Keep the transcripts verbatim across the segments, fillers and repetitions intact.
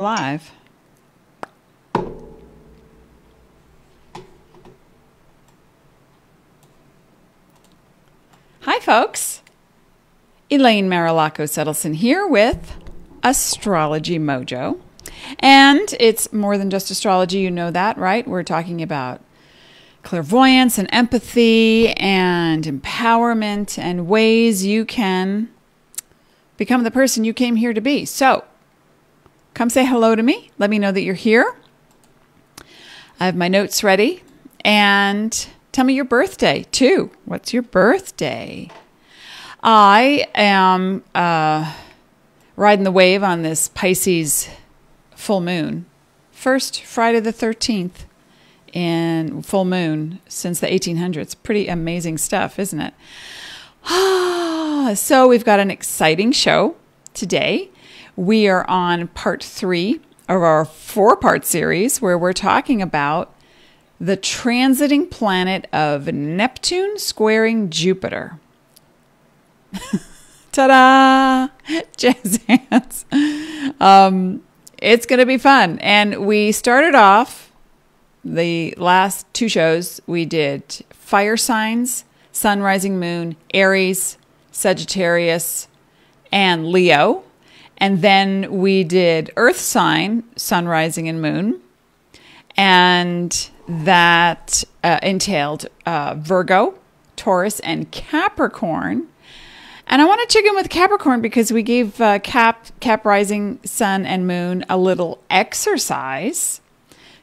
Live. Hi, folks. Elaine Marolakos Edelson here with Astrology Mojo. And it's more than just astrology, you know that, right? We're talking about clairvoyance and empathy and empowerment and ways you can become the person you came here to be. So, come say hello to me. Let me know that you're here. I have my notes ready. And tell me your birthday, too. What's your birthday? I am uh, riding the wave on this Pisces full moon. First Friday the thirteenth in full moon since the eighteen hundreds. Pretty amazing stuff, isn't it? So we've got an exciting show today. We are on part three of our four-part series where we're talking about the transiting planet of Neptune squaring Jupiter. Ta-da! Jazz hands. Um, it's going to be fun. And we started off the last two shows. We did fire signs, sun, rising, moon, Aries, Sagittarius, and Leo. And then we did Earth sign, sun, rising, and moon. And that uh, entailed uh, Virgo, Taurus, and Capricorn. And I want to check in with Capricorn because we gave uh, Cap, Cap rising, sun, and moon a little exercise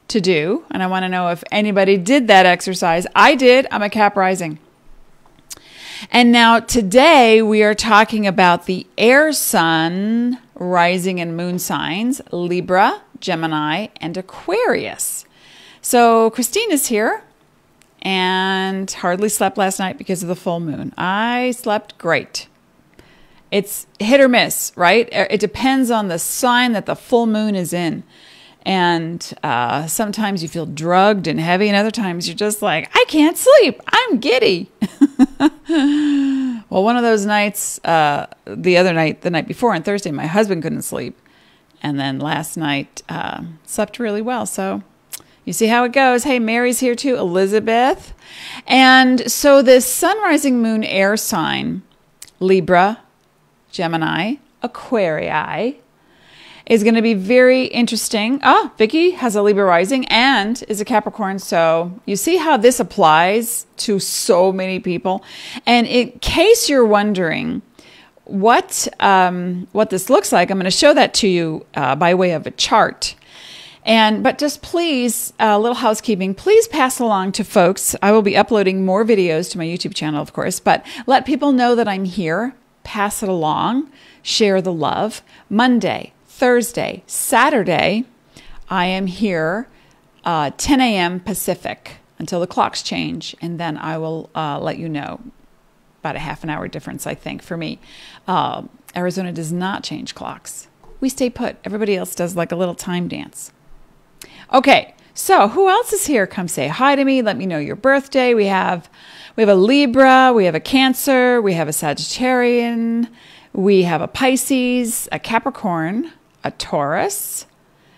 to do. And I want to know if anybody did that exercise. I did. I'm a Cap rising. And now today we are talking about the air sun, rising and moon signs, Libra, Gemini, and Aquarius. So Christina's here and hardly slept last night because of the full moon. I slept great. It's hit or miss, right? It depends on the sign that the full moon is in. And uh, sometimes you feel drugged and heavy, and other times you're just like, I can't sleep. I'm giddy. Well, one of those nights, uh, the other night, the night before on Thursday, my husband couldn't sleep. And then last night, uh, slept really well. So you see how it goes. Hey, Mary's here too, Elizabeth. And so this sun, rising, moon, air sign, Libra, Gemini, Aquarii, is going to be very interesting. Ah, Vicky has a Libra rising and is a Capricorn. So you see how this applies to so many people. And in case you're wondering what, um, what this looks like, I'm going to show that to you uh, by way of a chart. And, but just please, a uh, little housekeeping, please pass along to folks. I will be uploading more videos to my YouTube channel, of course, but let people know that I'm here. Pass it along. Share the love. Monday, Thursday, Saturday, I am here uh, ten A M Pacific until the clocks change, and then I will uh, let you know. About a half an hour difference, I think, for me. Uh, Arizona does not change clocks. We stay put. Everybody else does like a little time dance. Okay, so who else is here? Come say hi to me. Let me know your birthday. We have, we have a Libra. We have a Cancer. We have a Sagittarian. We have a Pisces, a Capricorn, a Taurus.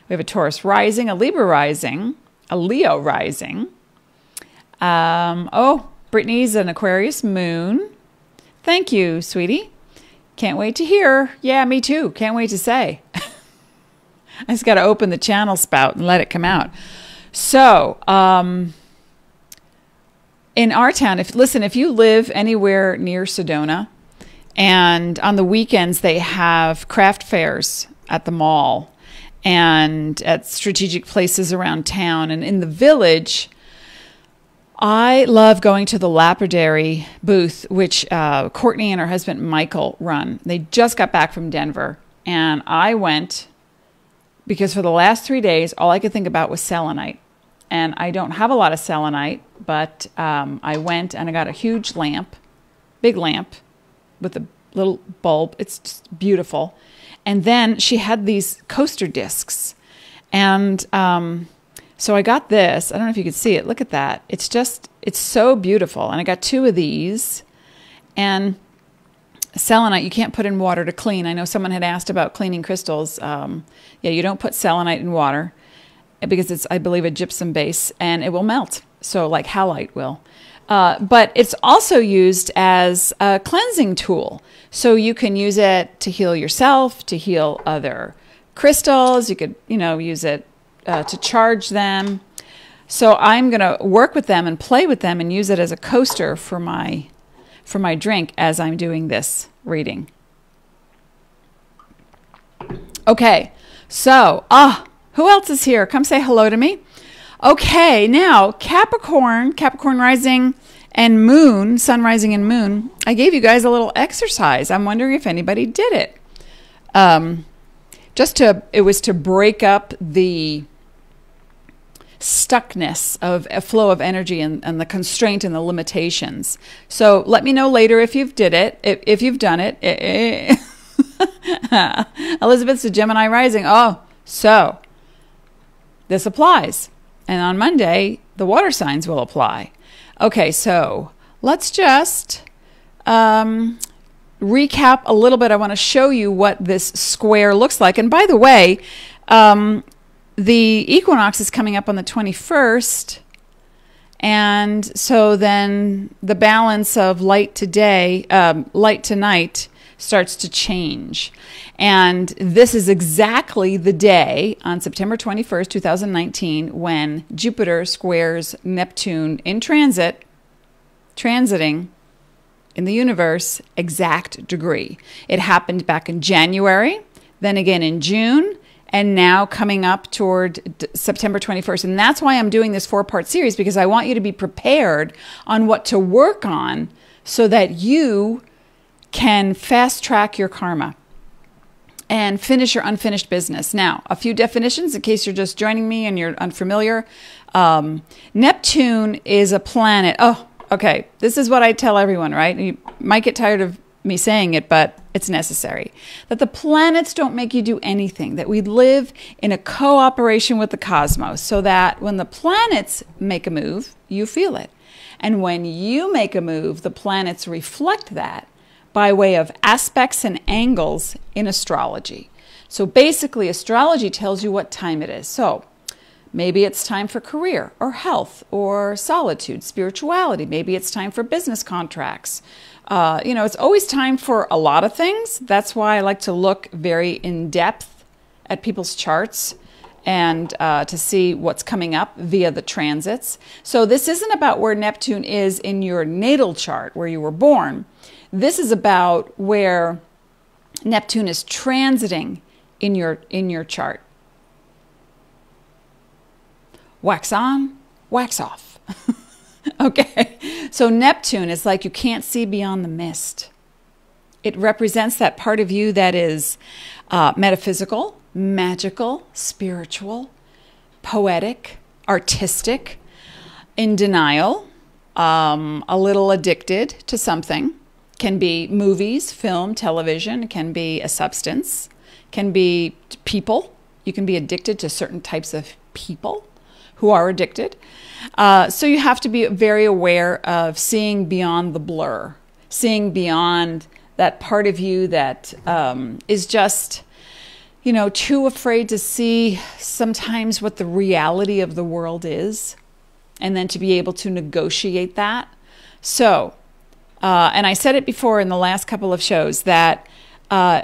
We have a Taurus rising, a Libra rising, a Leo rising. Um, oh, Brittany's an Aquarius moon. Thank you, sweetie. Can't wait to hear. Yeah, me too. Can't wait to say. I just got to open the channel spout and let it come out. So, um, in our town, if listen, if you live anywhere near Sedona, and on the weekends they have craft fairs at the mall and at strategic places around town. And in the village, I love going to the lapidary booth, which uh, Courtney and her husband Michael run. They just got back from Denver, and I went because for the last three days, all I could think about was selenite. And I don't have a lot of selenite, but um, I went and I got a huge lamp, big lamp, with a little bulb. It's just beautiful. And then she had these coaster discs. And um, so I got this. I don't know if you could see it. Look at that. It's just, it's so beautiful. And I got two of these. And selenite, you can't put in water to clean. I know someone had asked about cleaning crystals. Um, yeah, you don't put selenite in water because it's, I believe, a gypsum base, and it will melt. So like halite will. Uh, but it's also used as a cleansing tool. So you can use it to heal yourself, to heal other crystals. You could, you know, use it uh, to charge them. So I'm going to work with them and play with them and use it as a coaster for my, for my drink as I'm doing this reading. Okay, so, ah, uh, who else is here? Come say hello to me. Okay, now Capricorn, Capricorn rising and moon, sun rising and moon. I gave you guys a little exercise. I'm wondering if anybody did it. Um, just to, it was to break up the stuckness of a flow of energy and, and the constraint and the limitations. So let me know later if you've did it, if, if you've done it. Elizabeth's a Gemini rising. Oh, so this applies. And on Monday, the water signs will apply. Okay, so let's just um, recap a little bit. I want to show you what this square looks like. And by the way, um, the equinox is coming up on the twenty-first. And so then the balance of light to day, um, light to night starts to change. And this is exactly the day on September twenty-first, two thousand nineteen, when Jupiter squares Neptune in transit, transiting in the universe, exact degree. It happened back in January, then again in June, and now coming up toward September twenty-first. And that's why I'm doing this four-part series, because I want you to be prepared on what to work on so that you can fast track your karma and finish your unfinished business. Now, a few definitions in case you're just joining me and you're unfamiliar. Um, Neptune is a planet. Oh, okay. This is what I tell everyone, right? You might get tired of me saying it, but it's necessary. That the planets don't make you do anything. That we live in a cooperation with the cosmos so that when the planets make a move, you feel it. And when you make a move, the planets reflect that by way of aspects and angles in astrology. So basically, astrology tells you what time it is. So maybe it's time for career or health or solitude, spirituality. Maybe it's time for business contracts. Uh, you know, it's always time for a lot of things. That's why I like to look very in depth at people's charts and uh, to see what's coming up via the transits. So this isn't about where Neptune is in your natal chart, where you were born. This is about where Neptune is transiting in your, in your chart. Wax on, wax off. Okay, so Neptune is like you can't see beyond the mist. It represents that part of you that is uh, metaphysical, magical, spiritual, poetic, artistic, in denial, um, a little addicted to something. Can be movies, film, television, can be a substance, can be people. You can be addicted to certain types of people who are addicted. Uh, so you have to be very aware of seeing beyond the blur, seeing beyond that part of you that um, is just, you know, too afraid to see sometimes what the reality of the world is, and then to be able to negotiate that. So, Uh, and I said it before in the last couple of shows that uh,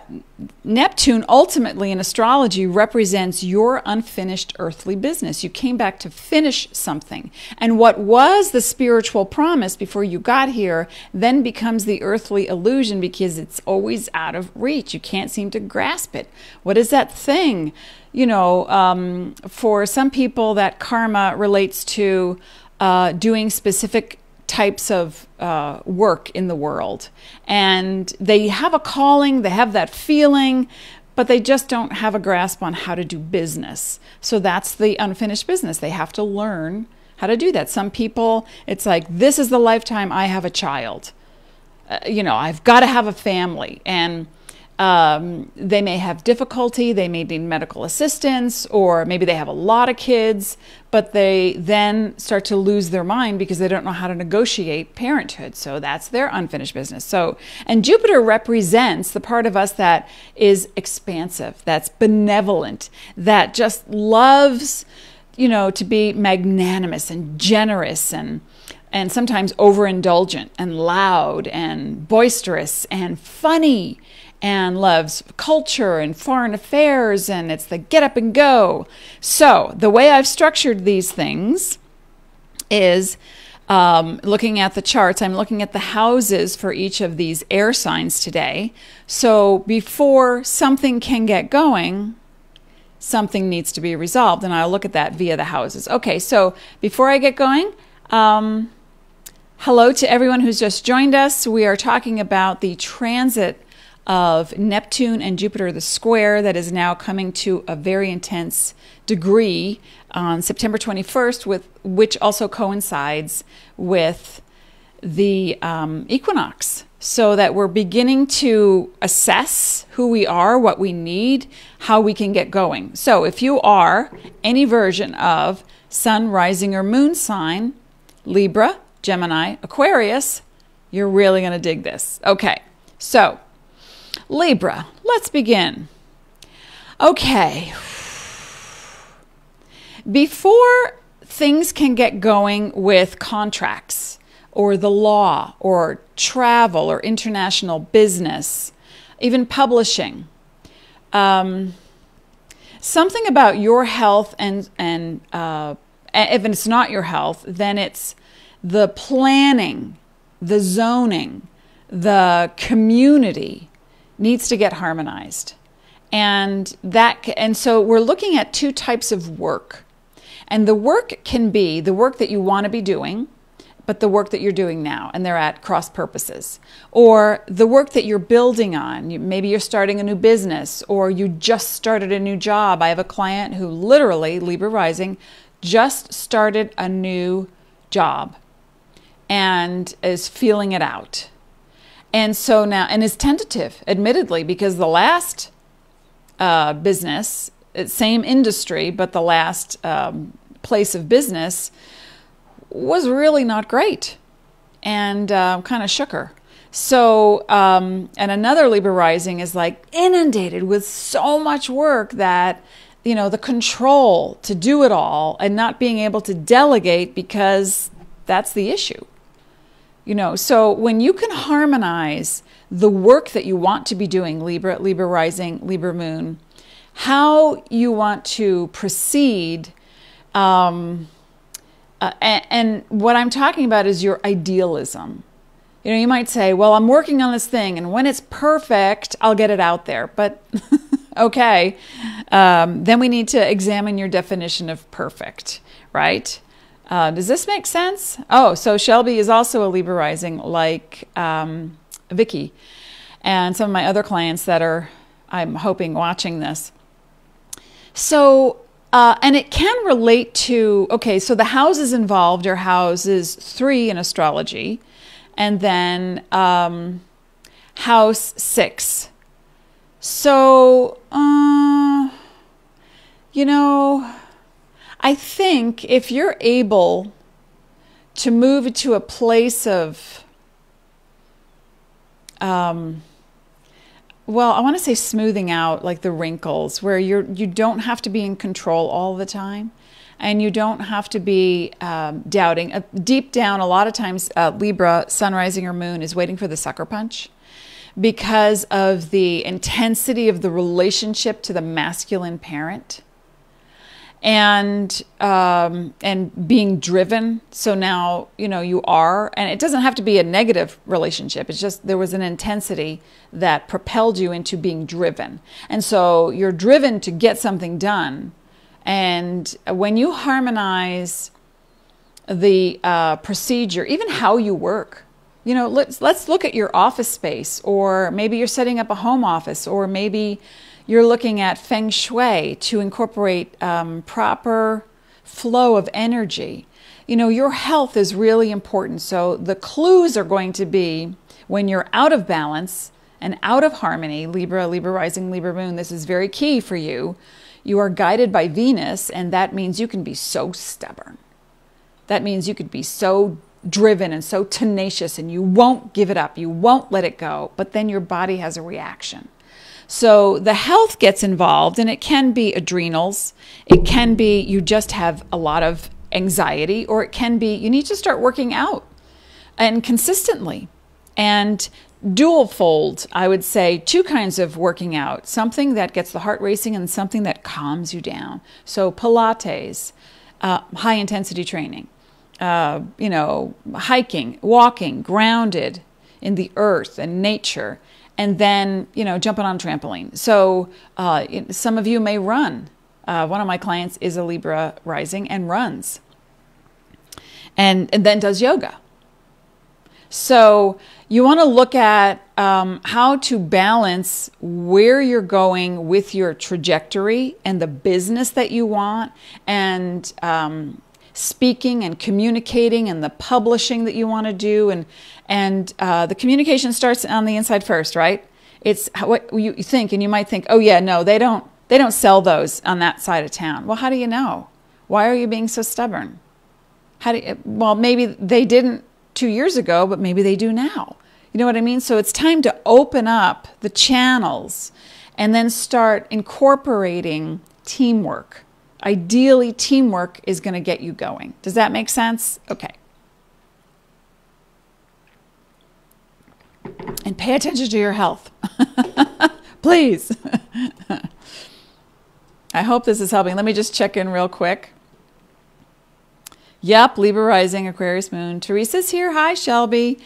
Neptune ultimately in astrology represents your unfinished earthly business. You came back to finish something. And what was the spiritual promise before you got here then becomes the earthly illusion because it's always out of reach. You can't seem to grasp it. What is that thing? You know, um, for some people that karma relates to uh, doing specific types of uh, work in the world, and they have a calling, they have that feeling, but they just don't have a grasp on how to do business. So that's the unfinished business. They have to learn how to do that. Some people, it's like, this is the lifetime I have a child. Uh, you know, I've got to have a family. And Um, they may have difficulty, they may need medical assistance, or maybe they have a lot of kids, but they then start to lose their mind because they don't know how to negotiate parenthood. So that's their unfinished business. So, and Jupiter represents the part of us that is expansive, that's benevolent, that just loves, you know, to be magnanimous and generous and and sometimes overindulgent and loud and boisterous and funny, and loves culture and foreign affairs, and it's the get up and go. So the way I've structured these things is um, looking at the charts. I'm looking at the houses for each of these air signs today. So before something can get going, something needs to be resolved, and I'll look at that via the houses. Okay, so before I get going, um, hello to everyone who's just joined us. We are talking about the transit of Neptune and Jupiter, the square that is now coming to a very intense degree on September twenty-first, with which also coincides with the um, equinox, so that we're beginning to assess who we are, what we need, how we can get going. So if you are any version of sun, rising, or moon sign, Libra, Gemini, Aquarius, you're really going to dig this. Okay, so Libra, let's begin. Okay. Before things can get going with contracts or the law or travel or international business, even publishing, um, something about your health and, and uh, if it's not your health, then it's the planning, the zoning, the community needs to get harmonized. And that, and so we're looking at two types of work. And the work can be the work that you want to be doing, but the work that you're doing now, and they're at cross purposes. Or the work that you're building on. You, maybe you're starting a new business, or you just started a new job. I have a client who literally, Libra rising, just started a new job and is feeling it out. And so now, and is tentative, admittedly, because the last uh, business, same industry, but the last um, place of business was really not great, and uh, kind of shook her. So, um, and another Libra rising is like inundated with so much work that, you know, the control to do it all and not being able to delegate, because that's the issue. You know, so when you can harmonize the work that you want to be doing, Libra, Libra rising, Libra moon, how you want to proceed, um, uh, and, and what I'm talking about is your idealism. You know, you might say, well, I'm working on this thing, and when it's perfect, I'll get it out there. But okay, um, then we need to examine your definition of perfect, right? Uh, does this make sense? Oh, so Shelby is also a Libra rising, like um, Vicky and some of my other clients that are, I'm hoping, watching this. So, uh, and it can relate to, okay, so the houses involved are houses three in astrology, and then um, house six. So, uh, you know, I think if you're able to move to a place of, um, well, I want to say smoothing out, like the wrinkles, where you're, you don't have to be in control all the time, and you don't have to be um, doubting. Uh, deep down, a lot of times, uh, Libra, sun, rising, or moon is waiting for the sucker punch because of the intensity of the relationship to the masculine parent. And um, and being driven. So now, you know, you are, and it doesn't have to be a negative relationship. It's just there was an intensity that propelled you into being driven. And so you're driven to get something done. And when you harmonize the uh, procedure, even how you work, you know, let's, let's look at your office space, or maybe you're setting up a home office, or maybe you're looking at feng shui to incorporate um, proper flow of energy. You know, your health is really important. So the clues are going to be when you're out of balance, and out of harmony, Libra, Libra rising, Libra moon, this is very key for you. You are guided by Venus, and that means you can be so stubborn. That means you could be so driven and so tenacious, and you won't give it up. You won't let it go, but then your body has a reaction. So the health gets involved, and it can be adrenals. It can be you just have a lot of anxiety, or it can be you need to start working out and consistently. And dual fold, I would say, two kinds of working out, something that gets the heart racing and something that calms you down. So Pilates, uh, high intensity training, uh, you know, hiking, walking, grounded in the earth and nature, and then, you know, jumping on a trampoline. So uh, some of you may run. Uh, one of my clients is a Libra rising and runs, and, and then does yoga. So you want to look at um, how to balance where you're going with your trajectory and the business that you want, and um, speaking and communicating and the publishing that you want to do. And, and uh, the communication starts on the inside first, right? It's what you think, and you might think, oh yeah, no, they don't, they don't sell those on that side of town. Well, how do you know? Why are you being so stubborn? How do you, well, maybe they didn't two years ago, but maybe they do now. You know what I mean? So it's time to open up the channels and then start incorporating teamwork. Ideally, teamwork is going to get you going. Does that make sense? Okay. And pay attention to your health. Please. I hope this is helping. Let me just check in real quick. Yep, Libra rising, Aquarius moon. Teresa's here. Hi, Shelby.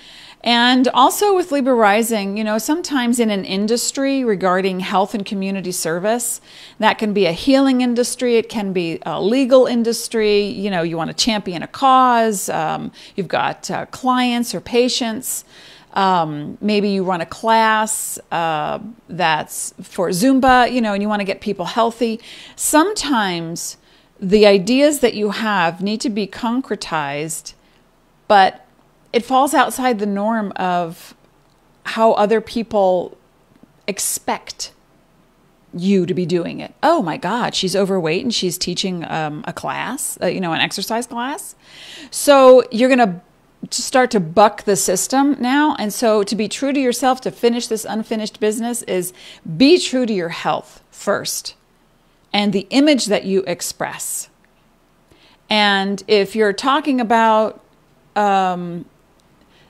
And also with Libra rising, you know, sometimes in an industry regarding health and community service, that can be a healing industry. It can be a legal industry. You know, you want to champion a cause. Um, you've got uh, clients or patients. Um, maybe you run a class uh, that's for Zumba, you know, and you want to get people healthy. Sometimes the ideas that you have need to be concretized, but it falls outside the norm of how other people expect you to be doing it. Oh my God, she's overweight and she's teaching um, a class, uh, you know, an exercise class. So you're going to start to buck the system now. And so to be true to yourself, to finish this unfinished business, is be true to your health first, and the image that you express. And if you're talking about, um,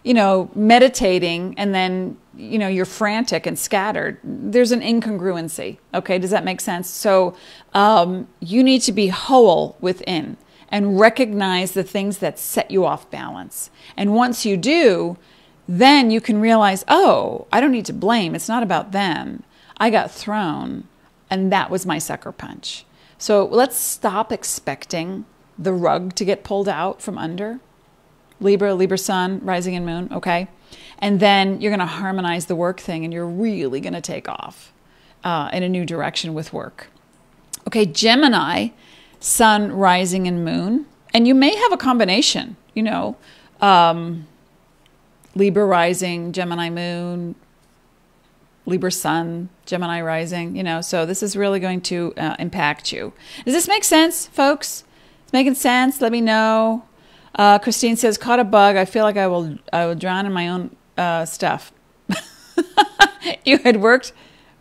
you know, meditating, and then, you know, you're frantic and scattered, there's an incongruency. Okay, does that make sense? So um, you need to be whole within and recognize the things that set you off balance. And once you do, then you can realize, oh, I don't need to blame. It's not about them. I got thrown, and that was my sucker punch. So let's stop expecting the rug to get pulled out from under. Libra, Libra sun, rising and moon, okay? And then you're gonna harmonize the work thing, and you're really gonna take off uh, in a new direction with work. Okay, Gemini, sun, rising and moon. And you may have a combination, you know, um, Libra rising, Gemini moon, Libra sun, Gemini rising, you know, so this is really going to uh, impact you. Does this make sense, folks? It's making sense. Let me know. Uh, Christine says, caught a bug. I feel like I will, I will drown in my own uh, stuff. You had worked,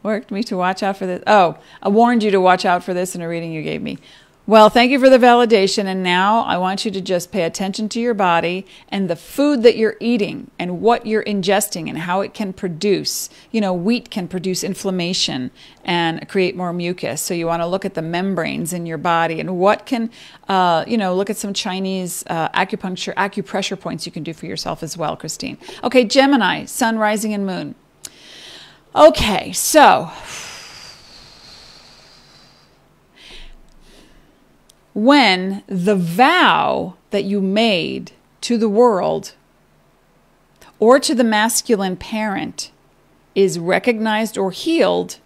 worked me to watch out for this. Oh, I warned you to watch out for this in a reading you gave me. Well, thank you for the validation. And now I want you to just pay attention to your body and the food that you're eating and what you're ingesting and how it can produce. You know, wheat can produce inflammation and create more mucus. So you want to look at the membranes in your body and what can, uh, you know, look at some Chinese uh, acupuncture, acupressure points you can do for yourself as well, Christine. Okay, Gemini, sun, rising, and moon. Okay, so when the vow that you made to the world or to the masculine parent is recognized or healed,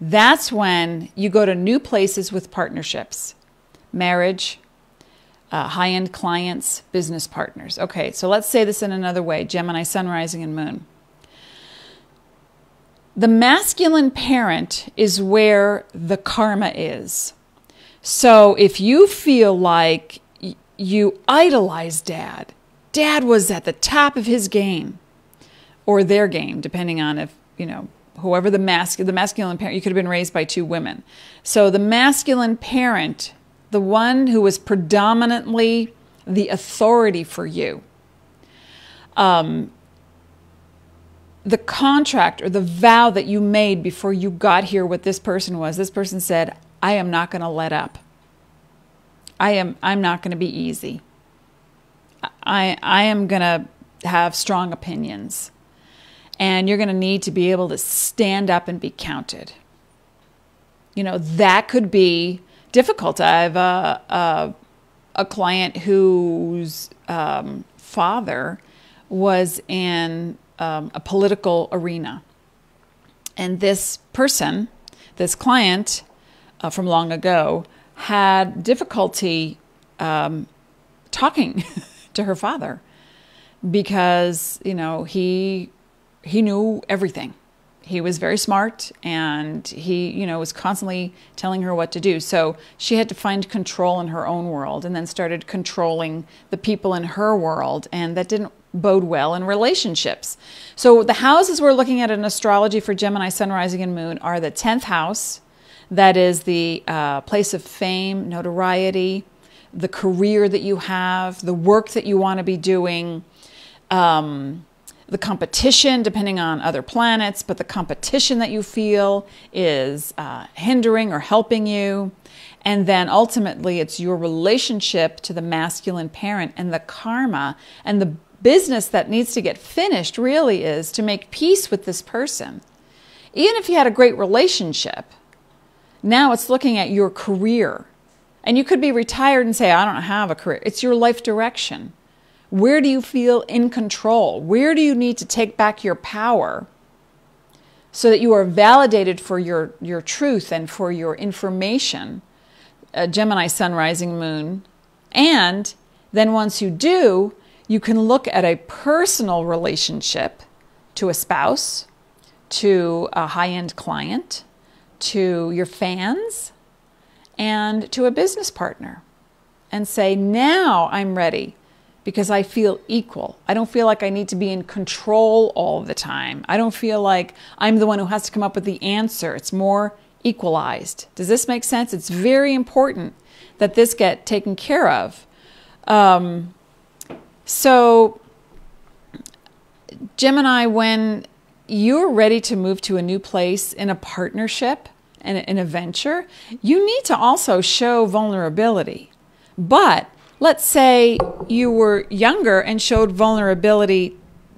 that's when you go to new places with partnerships, marriage, uh, high-end clients, business partners. Okay, so let's say this in another way, Gemini, sun, rising, and moon. The masculine parent is where the karma is. So if you feel like you idolize dad, dad was at the top of his game or their game, depending on if, you know, whoever the, mas the masculine parent, you could have been raised by two women. So the masculine parent, the one who was predominantly the authority for you, um, the contract or the vow that you made before you got here with this person was, this person said, I am not going to let up. I am, I'm not going to be easy. I, I am going to have strong opinions. And you're going to need to be able to stand up and be counted. You know, that could be difficult. I have a, a, a client whose um, father was in Um, a political arena. And this person, this client uh, from long ago, had difficulty um, talking to her father because, you know, he, he knew everything. He was very smart and he, you know, was constantly telling her what to do. So she had to find control in her own world and then started controlling the people in her world. And that didn't bode well in relationships. So the houses we're looking at in astrology for Gemini, Sun, Rising, and Moon are the tenth house. That is the uh, place of fame, notoriety, the career that you have, the work that you want to be doing, um, the competition, depending on other planets, but the competition that you feel is uh, hindering or helping you. And then ultimately it's your relationship to the masculine parent and the karma and the business that needs to get finished really is to make peace with this person. Even if you had a great relationship, now it's looking at your career. And you could be retired and say, I don't have a career. It's your life direction. Where do you feel in control? Where do you need to take back your power so that you are validated for your, your truth and for your information? Uh, Gemini, Sun, Rising, Moon. And then once you do, you can look at a personal relationship to a spouse, to a high-end client, to your fans, and to a business partner and say, now I'm ready because I feel equal. I don't feel like I need to be in control all the time. I don't feel like I'm the one who has to come up with the answer. It's more equalized. Does this make sense? It's very important that this get taken care of. Um, So, Gemini, when you're ready to move to a new place in a partnership and in a venture, you need to also show vulnerability. But let's say you were younger and showed vulnerability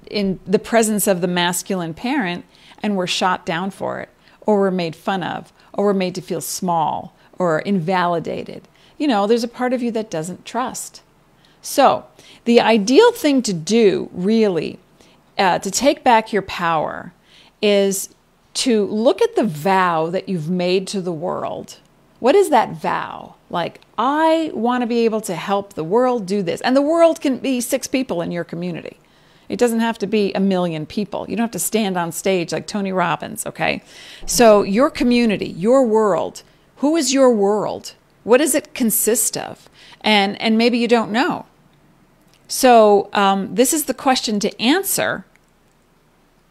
in the presence of the masculine parent and were shot down for it, or were made fun of, or were made to feel small or invalidated. You know, there's a part of you that doesn't trust. So the ideal thing to do, really, uh, to take back your power is to look at the vow that you've made to the world. What is that vow? Like, I want to be able to help the world do this. And the world can be six people in your community. It doesn't have to be a million people. You don't have to stand on stage like Tony Robbins, okay? So your community, your world, who is your world? What does it consist of? And, and maybe you don't know. So um, this is the question to answer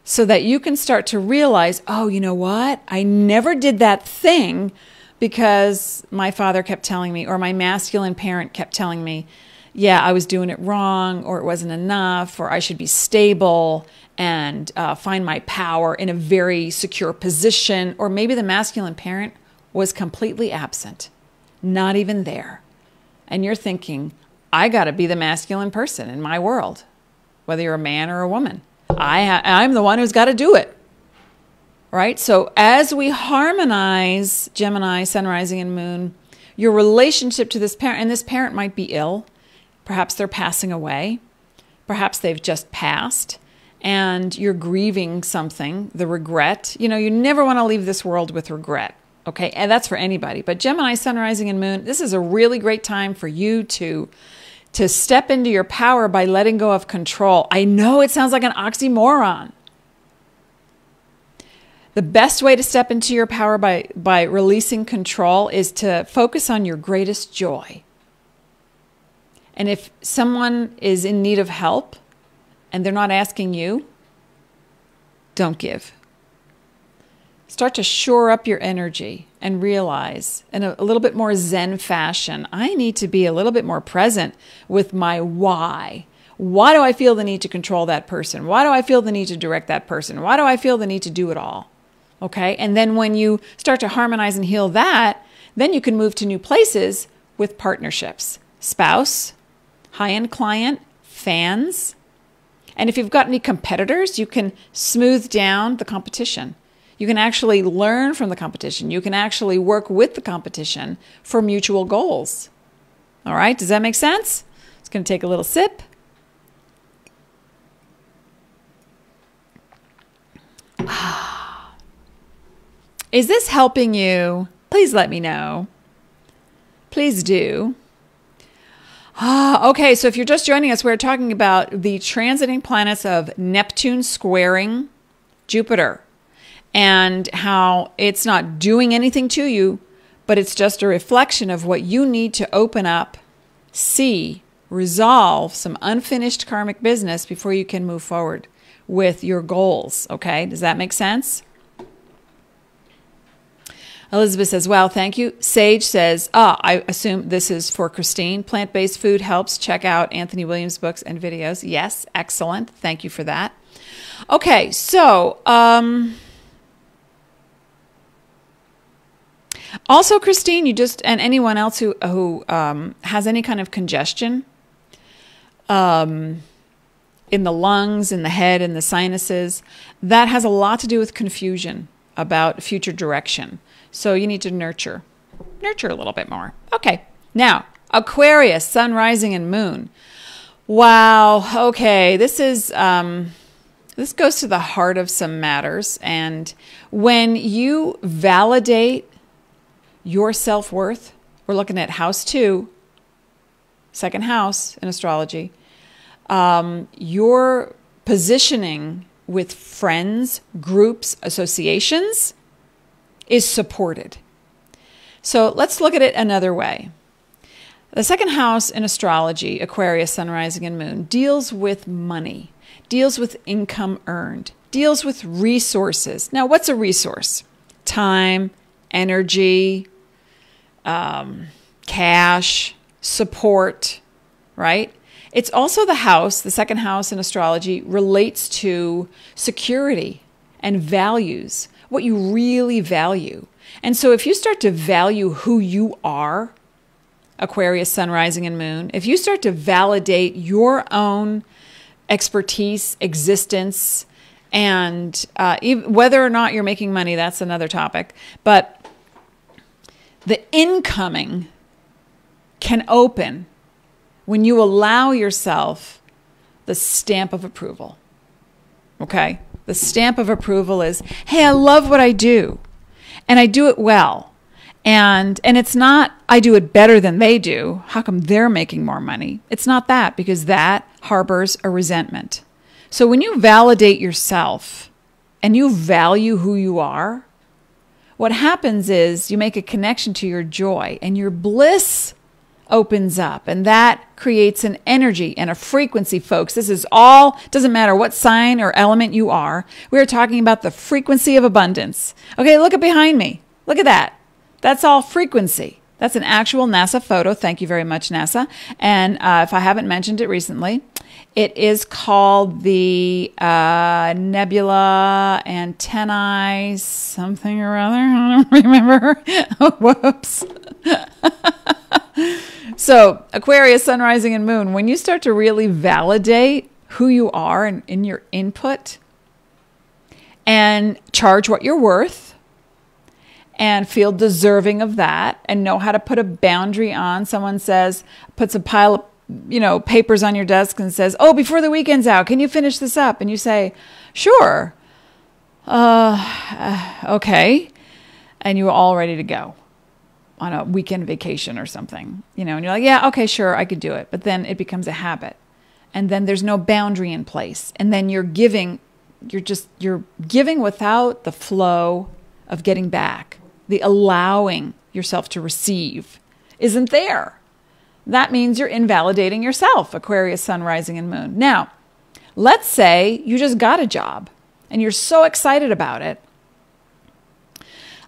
so that you can start to realize, oh, you know what? I never did that thing because my father kept telling me, or my masculine parent kept telling me, yeah, I was doing it wrong, or it wasn't enough, or I should be stable and uh, find my power in a very secure position. Or maybe the masculine parent was completely absent, not even there. And you're thinking, I got to be the masculine person in my world, whether you're a man or a woman. I ha I'm the one who's got to do it, right? So as we harmonize Gemini, Sun, Rising, and Moon, your relationship to this parent, and this parent might be ill. Perhaps they're passing away. Perhaps they've just passed, and you're grieving something, the regret. You know, you never want to leave this world with regret. Okay, and that's for anybody. But Gemini, Sun, Rising, and Moon, this is a really great time for you to, to step into your power by letting go of control. I know it sounds like an oxymoron. The best way to step into your power by, by releasing control is to focus on your greatest joy. And if someone is in need of help and they're not asking you, don't give. Start to shore up your energy and realize in a, a little bit more Zen fashion, I need to be a little bit more present with my why. Why do I feel the need to control that person? Why do I feel the need to direct that person? Why do I feel the need to do it all? Okay, and then when you start to harmonize and heal that, then you can move to new places with partnerships, spouse, high-end client, fans. And if you've got any competitors, you can smooth down the competition. You can actually learn from the competition. You can actually work with the competition for mutual goals. All right, does that make sense? It's going to take a little sip. Is this helping you? Please let me know. Please do. Ah, okay, so if you're just joining us, we're talking about the transiting planets of Neptune squaring Jupiter and how it's not doing anything to you, but it's just a reflection of what you need to open up, see, resolve some unfinished karmic business before you can move forward with your goals, okay? Does that make sense? Elizabeth says, wow, thank you. Sage says, ah, I assume this is for Christine. Plant-based food helps. Check out Anthony Williams' books and videos. Yes, excellent. Thank you for that. Okay, so um, also, Christine, you just, and anyone else who, who um, has any kind of congestion um, in the lungs, in the head, in the sinuses, that has a lot to do with confusion about future direction. So you need to nurture, nurture a little bit more. Okay, now Aquarius, sun rising and moon. Wow, okay, this is, um, this goes to the heart of some matters. And when you validate your self-worth, we're looking at house two, second house in astrology, um, your positioning with friends, groups, associations is supported. So let's look at it another way. The second house in astrology, Aquarius, sun rising and moon, deals with money, deals with income earned, deals with resources. Now, what's a resource? Time, energy, um, cash, support, right? It's also the house, the second house in astrology, relates to security and values, what you really value. And so if you start to value who you are, Aquarius, sun, rising, and moon, if you start to validate your own expertise, existence, and uh, even, whether or not you're making money, that's another topic, but the incoming can open when you allow yourself the stamp of approval, okay? The stamp of approval is, hey, I love what I do, and I do it well. And, and it's not, I do it better than they do. How come they're making more money? It's not that, because that harbors a resentment. So when you validate yourself and you value who you are, what happens is you make a connection to your joy and your bliss opens up, and that creates an energy and a frequency, folks. This is all, doesn't matter what sign or element you are. We're talking about the frequency of abundance. Okay, look at behind me. Look at that. That's all frequency. That's an actual NASA photo. Thank you very much, NASA. And uh, if I haven't mentioned it recently, it is called the uh, nebula, antennae, something or other. I don't remember. Oh, whoops. So Aquarius, sun, rising, and moon, when you start to really validate who you are and in your input and charge what you're worth and feel deserving of that and know how to put a boundary on, someone says, puts a pile of, you know, papers on your desk and says, oh, before the weekend's out, can you finish this up? And you say, sure. Uh, okay. And you're all ready to go on a weekend vacation or something, you know, and you're like, yeah, okay, sure, I could do it. But then it becomes a habit. And then there's no boundary in place. And then you're giving you're just, you're giving without the flow of getting back. The allowing yourself to receive isn't there. That means you're invalidating yourself, Aquarius, sun, rising, and moon. Now, let's say you just got a job and you're so excited about it.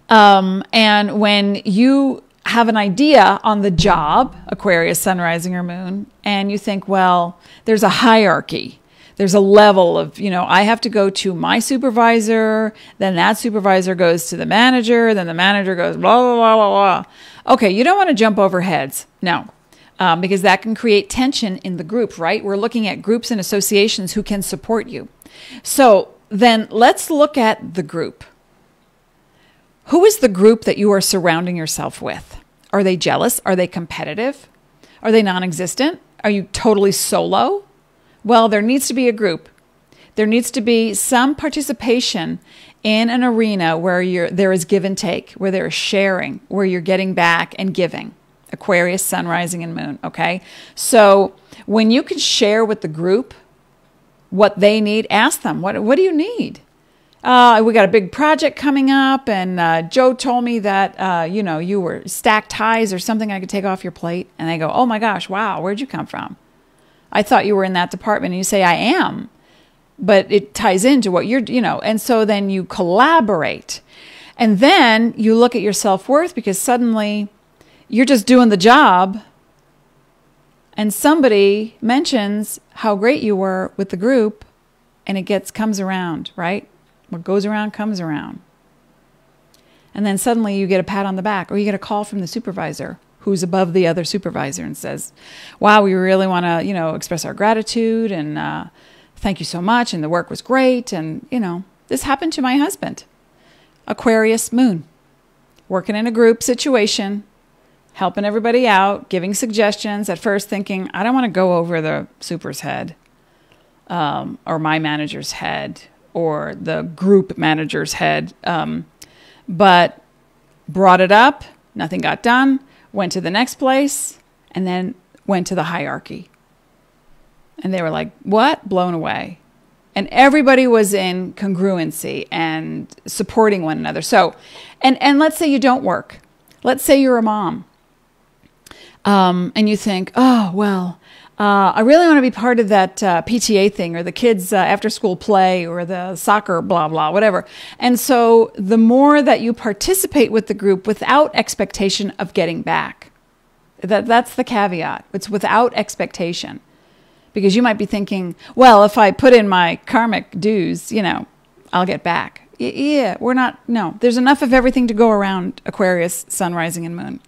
Um, and when you have an idea on the job, Aquarius, sun, rising, or moon, and you think, well, there's a hierarchy. There's a level of, you know, I have to go to my supervisor, then that supervisor goes to the manager, then the manager goes blah, blah, blah, blah, blah. Okay, you don't want to jump over heads. No. Um, because that can create tension in the group, right? We're looking at groups and associations who can support you. So then let's look at the group. Who is the group that you are surrounding yourself with? Are they jealous? Are they competitive? Are they non-existent? Are you totally solo? Well, there needs to be a group. There needs to be some participation in an arena where you're, there is give and take, where there is sharing, where you're getting back and giving. Aquarius, sun, rising, and moon, okay? So when you can share with the group what they need, ask them, what, what do you need? Uh, we got a big project coming up, and uh, Joe told me that, uh, you know, you were stacked ties or something I could take off your plate. And they go, oh, my gosh, wow, where'd you come from? I thought you were in that department. And you say, I am. But it ties into what you're, you know, and so then you collaborate. And then you look at your self-worth because suddenly you're just doing the job and somebody mentions how great you were with the group and it gets, comes around, right? What goes around comes around. And then suddenly you get a pat on the back or you get a call from the supervisor who's above the other supervisor and says, wow, we really want to, you know, express our gratitude and uh, thank you so much. And the work was great. And, you know, this happened to my husband, Aquarius moon, working in a group situation, helping everybody out, giving suggestions, at first thinking, I don't want to go over the super's head um, or my manager's head or the group manager's head, um, but brought it up, nothing got done, went to the next place, and then went to the hierarchy. And they were like, what? Blown away. And everybody was in congruency and supporting one another. So, and, and let's say you don't work. Let's say you're a mom. Um, and you think, oh, well, uh, I really want to be part of that uh, P T A thing or the kids' uh, after-school play or the soccer, blah, blah, whatever. And so the more that you participate with the group without expectation of getting back, that, that's the caveat. It's without expectation because you might be thinking, well, if I put in my karmic dues, you know, I'll get back. Yeah, we're not, no, there's enough of everything to go around, Aquarius, sun, rising, and moon.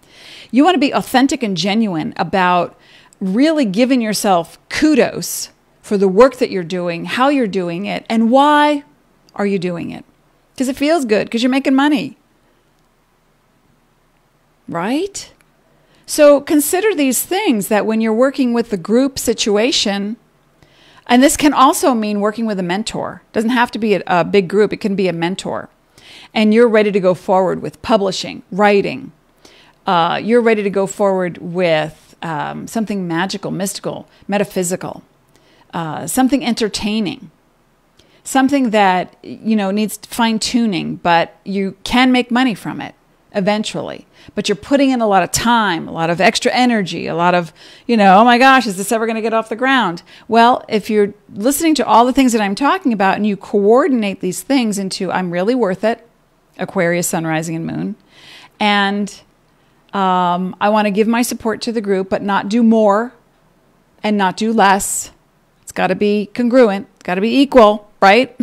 You want to be authentic and genuine about really giving yourself kudos for the work that you're doing, how you're doing it, and why are you doing it? Because it feels good, because you're making money. Right? So consider these things that when you're working with the group situation. And this can also mean working with a mentor. It doesn't have to be a, a big group. It can be a mentor. And you're ready to go forward with publishing, writing. Uh, you're ready to go forward with um, something magical, mystical, metaphysical, uh, something entertaining, something that, you know, needs fine-tuning, but you can make money from it eventually. But you're putting in a lot of time, a lot of extra energy, a lot of, you know, oh my gosh, is this ever going to get off the ground? Well, if you're listening to all the things that I'm talking about and you coordinate these things into I'm really worth it, Aquarius, sun, rising, and moon, and um, I want to give my support to the group, but not do more and not do less. It's got to be congruent, got to be equal, right?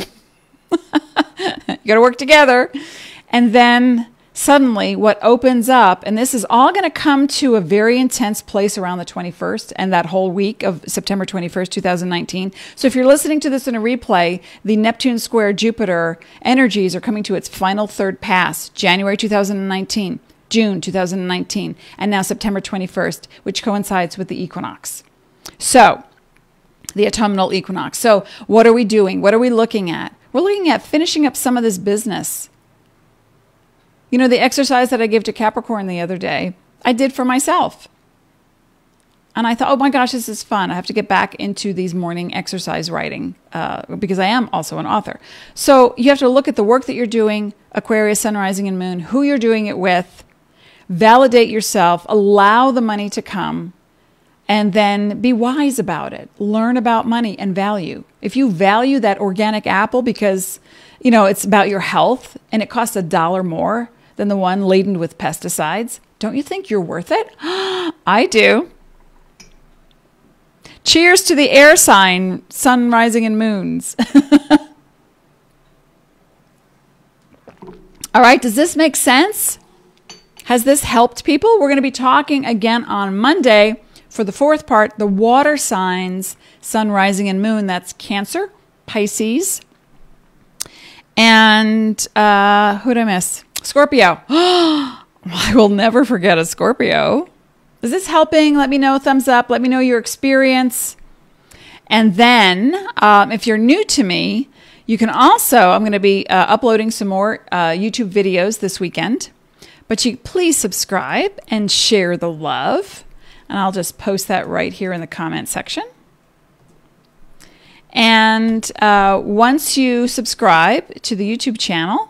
You got to work together. And then suddenly what opens up, and this is all going to come to a very intense place around the twenty-first and that whole week of September twenty-first, two thousand nineteen. So if you're listening to this in a replay, the Neptune square Jupiter energies are coming to its final third pass, January two thousand nineteen, June two thousand nineteen, and now September twenty-first, which coincides with the equinox. So the autumnal equinox. So what are we doing? What are we looking at? We're looking at finishing up some of this business. You know, the exercise that I gave to Capricorn the other day, I did for myself. And I thought, oh my gosh, this is fun. I have to get back into these morning exercise writing uh, because I am also an author. So you have to look at the work that you're doing, Aquarius, Sun, Rising, and Moon, who you're doing it with, validate yourself, allow the money to come, and then be wise about it. Learn about money and value. If you value that organic apple because, you know, it's about your health and it costs a dollar more than the one laden with pesticides, don't you think you're worth it? I do. Cheers to the air sign, Sun, Rising, and Moons. All right, does this make sense? Has this helped people? We're going to be talking again on Monday for the fourth part, the water signs, Sun, Rising, and Moon. That's Cancer, Pisces, and uh, who did I miss? Scorpio. I will never forget a Scorpio. Is this helping? Let me know. Thumbs up. Let me know your experience. And then um, if you're new to me, you can also, I'm going to be uh, uploading some more uh, YouTube videos this weekend. But you please subscribe and share the love. And I'll just post that right here in the comment section. And uh, once you subscribe to the YouTube channel,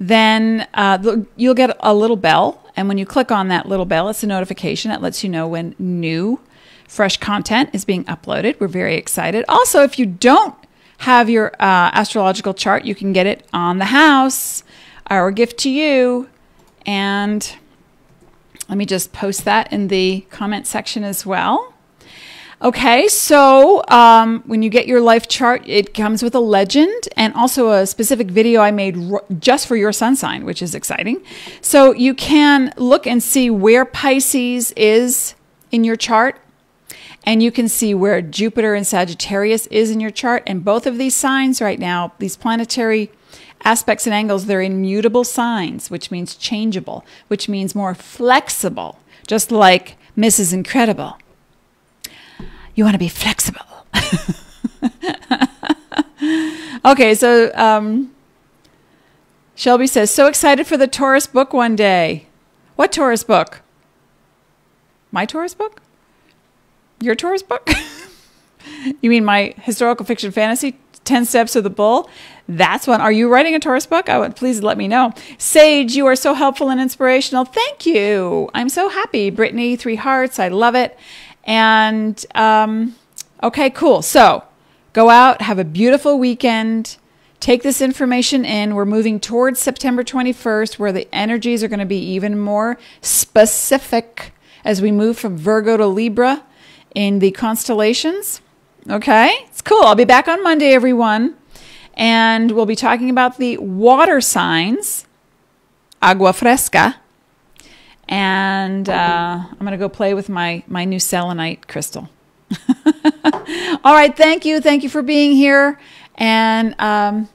then uh, you'll get a little bell. And when you click on that little bell, it's a notification that lets you know when new, fresh content is being uploaded. We're very excited. Also, if you don't have your uh, astrological chart, you can get it on the house, our gift to you. And let me just post that in the comment section as well. Okay, so um, when you get your life chart, it comes with a legend and also a specific video I made r just for your sun sign, which is exciting. So you can look and see where Pisces is in your chart, and you can see where Jupiter and Sagittarius is in your chart. And both of these signs right now, these planetary aspects and angles, they're immutable signs, which means changeable, which means more flexible, just like Missus Incredible. You want to be flexible. Okay, so um, Shelby says, so excited for the Taurus book one day. What Taurus book? My Taurus book? Your Taurus book? You mean my historical fiction fantasy, ten steps of the Bull? That's one. Are you writing a Taurus book? I would, please let me know. Sage, you are so helpful and inspirational. Thank you. I'm so happy. Brittany, three hearts. I love it. And um, okay, cool. So go out, have a beautiful weekend. Take this information in. We're moving towards September twenty-first, where the energies are going to be even more specific as we move from Virgo to Libra in the constellations. Okay, it's cool. I'll be back on Monday, everyone. And we'll be talking about the water signs, agua fresca. And uh, I'm going to go play with my, my new selenite crystal. All right, thank you. Thank you for being here. And um,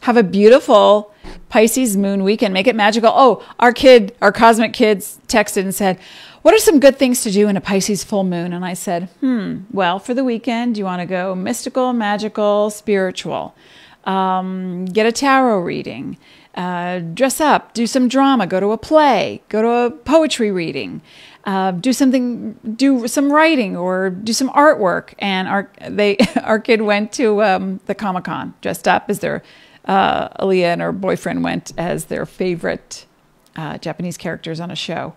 have a beautiful Pisces moon weekend. Make it magical. Oh, our kid, our cosmic kids texted and said, what are some good things to do in a Pisces full moon? And I said, hmm, well, for the weekend, you want to go mystical, magical, spiritual. Um, get a tarot reading, uh, dress up, do some drama, go to a play, go to a poetry reading, uh, do something, do some writing or do some artwork. And our, they, our kid went to um, the Comic-Con dressed up as their, uh, Aaliyah and her boyfriend went as their favorite uh, Japanese characters on a show.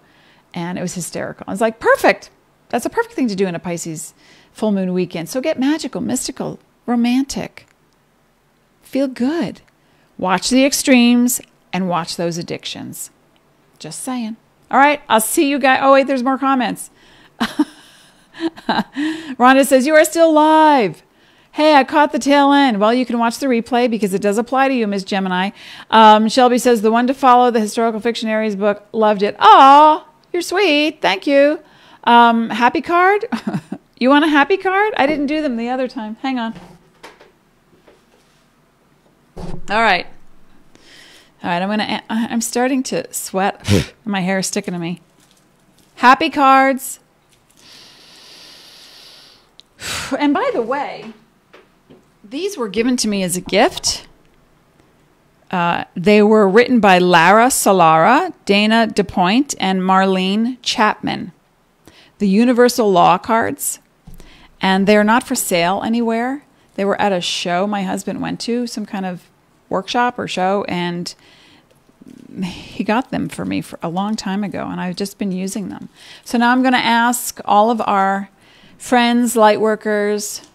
And it was hysterical. I was like, perfect. That's a perfect thing to do in a Pisces full moon weekend. So get magical, mystical, romantic. Feel good. Watch the extremes and watch those addictions. Just saying. All right. I'll see you guys. Oh, wait, there's more comments. Rhonda says, you are still live. Hey, I caught the tail end. Well, you can watch the replay because it does apply to you, Miss Gemini. Um, Shelby says, the one to follow, the historical fiction Aries book. Loved it. Oh, you're sweet. Thank you. Um, happy card. You want a happy card? I didn't do them the other time. Hang on. All right. All right, I'm going to I'm starting to sweat. My hair is sticking to me. Happy cards. And by the way, these were given to me as a gift. Uh, they were written by Lara Solara, Dana DePointe, and Marlene Chapman. the Universal Law cards, and they're not for sale anywhere. They were at a show my husband went to, some kind of workshop or show, and he got them for me for a long time ago, and I've just been using them. So now I'm going to ask all of our friends, lightworkers,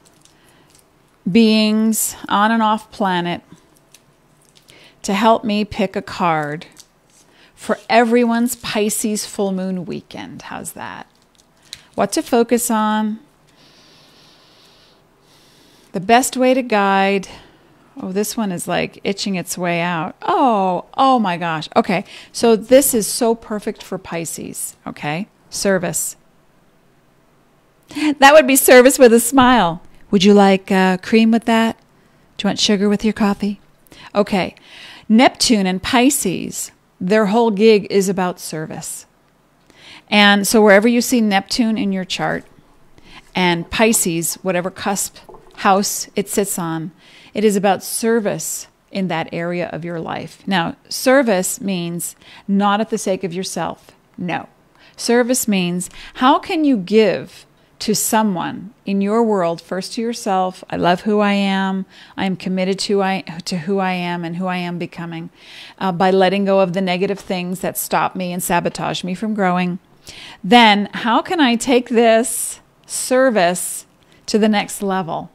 beings on and off planet to help me pick a card for everyone's Pisces full moon weekend. How's that? What to focus on, the best way to guide. Oh, this one is like itching its way out. Oh, oh my gosh. Okay, so this is so perfect for Pisces, okay? Service. That would be service with a smile. Would you like uh, cream with that? Do you want sugar with your coffee? Okay, Neptune and Pisces, their whole gig is about service. And so wherever you see Neptune in your chart and Pisces, whatever cusp house it sits on, it is about service in that area of your life. Now, service means not at the sake of yourself. No. Service means how can you give to someone in your world, first to yourself, I love who I am, I am committed to, I, to who I am and who I am becoming, uh, by letting go of the negative things that stop me and sabotage me from growing. Then how can I take this service to the next level?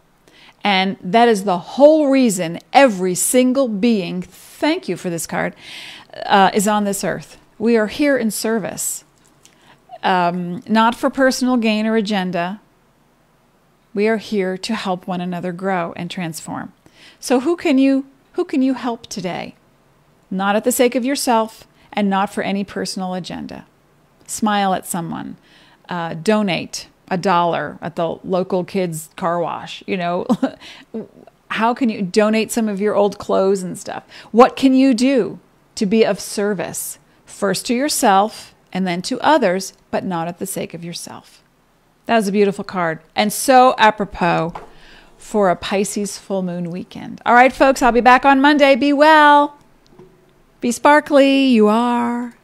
And that is the whole reason every single being, thank you for this card, uh, is on this earth. We are here in service, um, not for personal gain or agenda. We are here to help one another grow and transform. So who can you, who can you help today? Not at the sake of yourself and not for any personal agenda. Smile at someone, uh, donate a dollar at the local kids' car wash, you know. How can you donate some of your old clothes and stuff? What can you do to be of service, first to yourself and then to others, but not at the sake of yourself? That was a beautiful card. And so apropos for a Pisces full moon weekend. All right, folks, I'll be back on Monday. Be well. Be sparkly. You are.